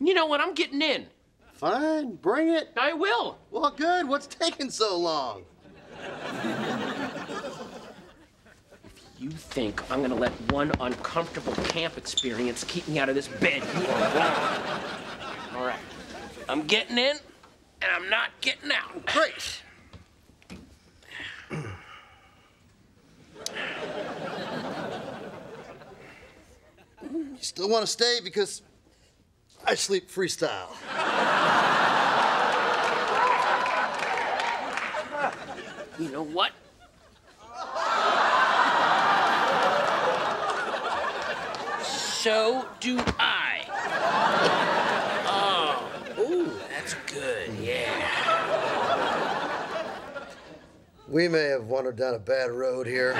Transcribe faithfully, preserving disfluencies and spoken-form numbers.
You know what? I'm getting in. Fine, bring it. I will. Well, good. What's taking so long? If you think I'm gonna let one uncomfortable camp experience keep me out of this bed, you are wrong. All right. I'm getting in, and I'm not getting out. Great. You still want to stay because I sleep freestyle. You know what? So do I. Oh, ooh, that's good, yeah. We may have wandered down a bad road here.